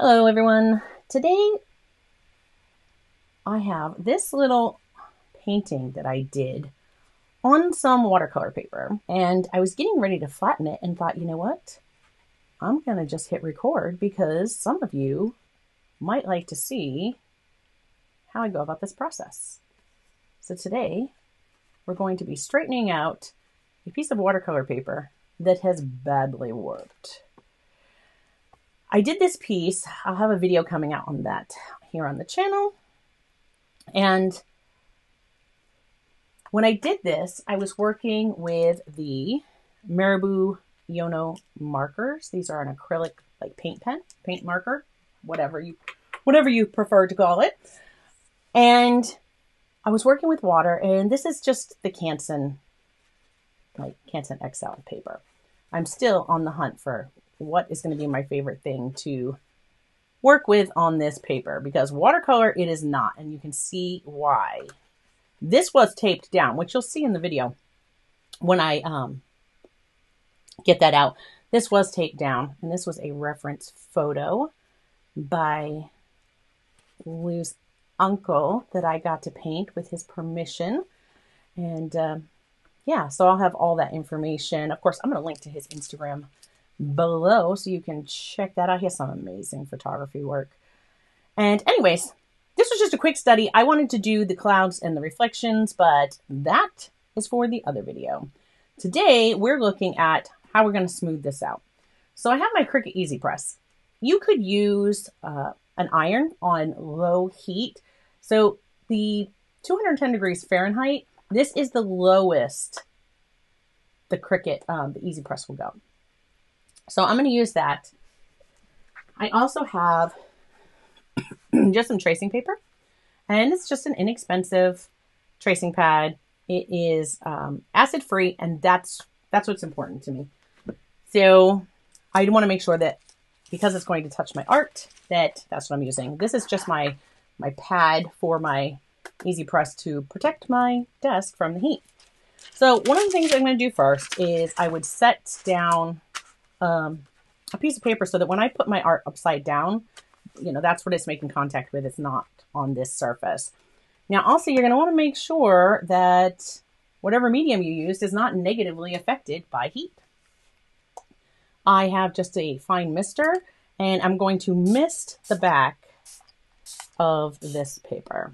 Hello everyone. Today I have this little painting that I did on some watercolor paper, and I was getting ready to flatten it and thought, you know what? I'm gonna just hit record because some of you might like to see how I go about this process. So today we're going to be straightening out a piece of watercolor paper that has badly warped. I did this piece, I'll have a video coming out on that here on the channel. And when I did this, I was working with the Marabu Yono markers. These are an acrylic like paint pen, paint marker, whatever you prefer to call it. And I was working with water, and this is just the Canson, like Canson XL paper. I'm still on the hunt for what is going to be my favorite thing to work with on this paper, because watercolor it is not, and you can see why. This was taped down, which you'll see in the video when I get that out. This was taped down, and this was a reference photo by Lou's uncle that I got to paint with his permission. And yeah, so I'll have all that information. Of course, I'm going to link to his Instagram below so you can check that out. He has some amazing photography work. And anyways, this was just a quick study. I wanted to do the clouds and the reflections, but that is for the other video. Today we're looking at how we're going to smooth this out. So I have my Cricut EasyPress. You could use an iron on low heat. So the 210 degrees Fahrenheit, this is the lowest the Cricut, the EasyPress will go. So I'm going to use that. I also have just some tracing paper, and it's just an inexpensive tracing pad. It is acid free, and that's what's important to me. So I want to make sure that because it's going to touch my art, that that's what I'm using. This is just my pad for my EasyPress to protect my desk from the heat. So one of the things I'm going to do first is I would set down a piece of paper so that when I put my art upside down, you know, that's what it's making contact with. It's not on this surface. Now, also, you're going to want to make sure that whatever medium you used is not negatively affected by heat. I have just a fine mister, and I'm going to mist the back of this paper.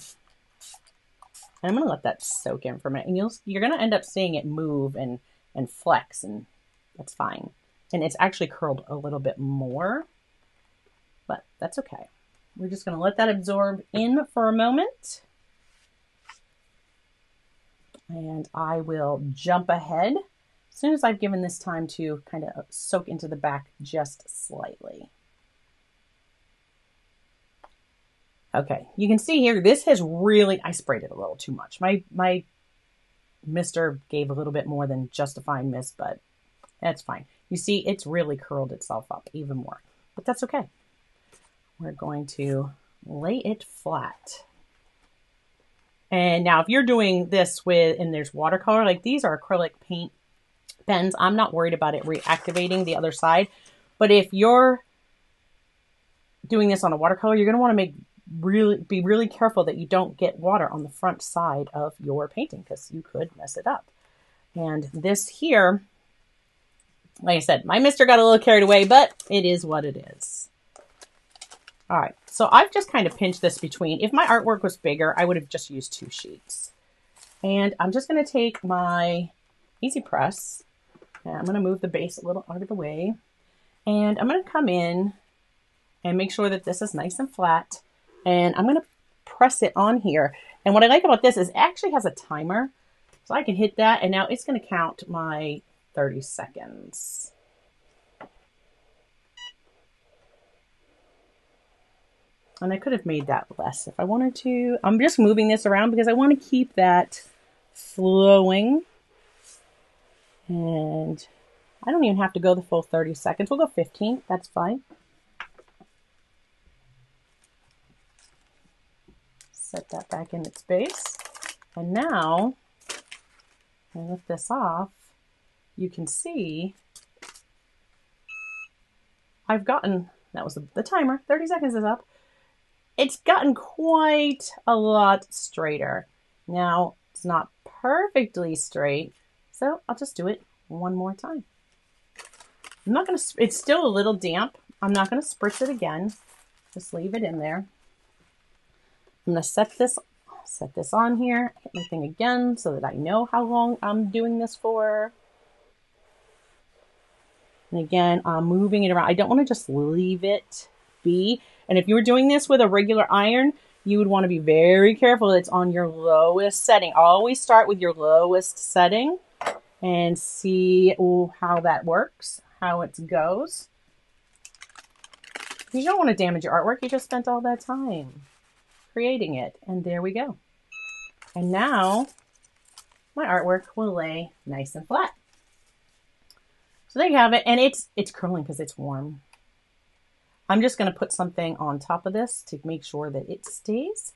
And I'm going to let that soak in for a minute, and you're going to end up seeing it move and flex, and that's fine. And it's actually curled a little bit more, but that's okay. We're just going to let that absorb in for a moment. And I will jump ahead as soon as I've given this time to kind of soak into the back just slightly. Okay, you can see here, this has really, I sprayed it a little too much. My mister gave a little bit more than just a fine mist, but that's fine. You see, it's really curled itself up even more, but that's okay. We're going to lay it flat. And now if you're doing this with, and there's watercolor, like these are acrylic paint pens, I'm not worried about it reactivating the other side. But if you're doing this on a watercolor, you're going to want to be really careful that you don't get water on the front side of your painting, because you could mess it up. And this here, like I said, my mister got a little carried away, but it is what it is. All right, so I've just kind of pinched this between. If my artwork was bigger, I would have just used two sheets. And I'm just going to take my EasyPress, and I'm going to move the base a little out of the way. And I'm going to come in and make sure that this is nice and flat. And I'm going to press it on here. And what I like about this is it actually has a timer. So I can hit that, and now it's going to count my 30 seconds. And I could have made that less if I wanted to. I'm just moving this around because I want to keep that flowing. And I don't even have to go the full 30 seconds. We'll go 15, that's fine. Set that back in its base. And now, I lift this off. You can see I've gotten That was the timer. 30 seconds is up. It's gotten quite a lot straighter. Now, it's not perfectly straight, so I'll just do it one more time. I'm not going to, it's still a little damp. I'm not going to spritz it again. Just leave it in there. I'm going to set this on here, hit my thing again so that I know how long I'm doing this for. And again, I'm moving it around. I don't want to just leave it be. And if you were doing this with a regular iron, you would want to be very careful that it's on your lowest setting. Always start with your lowest setting and see how that works, how it goes. You don't want to damage your artwork. You just spent all that time creating it. And there we go. And now my artwork will lay nice and flat. So there you have it. And it's curling because it's warm. I'm just going to put something on top of this to make sure that it stays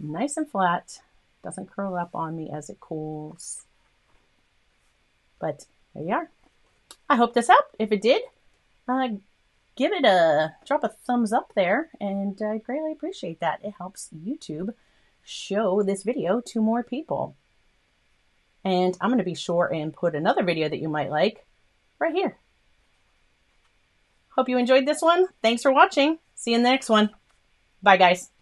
nice and flat, doesn't curl up on me as it cools. But there you are. I hope this helped. If it did, give it a drop a thumbs up there, and I greatly appreciate that. It helps YouTube show this video to more people. And I'm going to be sure and put another video that you might like right here. Hope you enjoyed this one. Thanks for watching. See you in the next one. Bye, guys.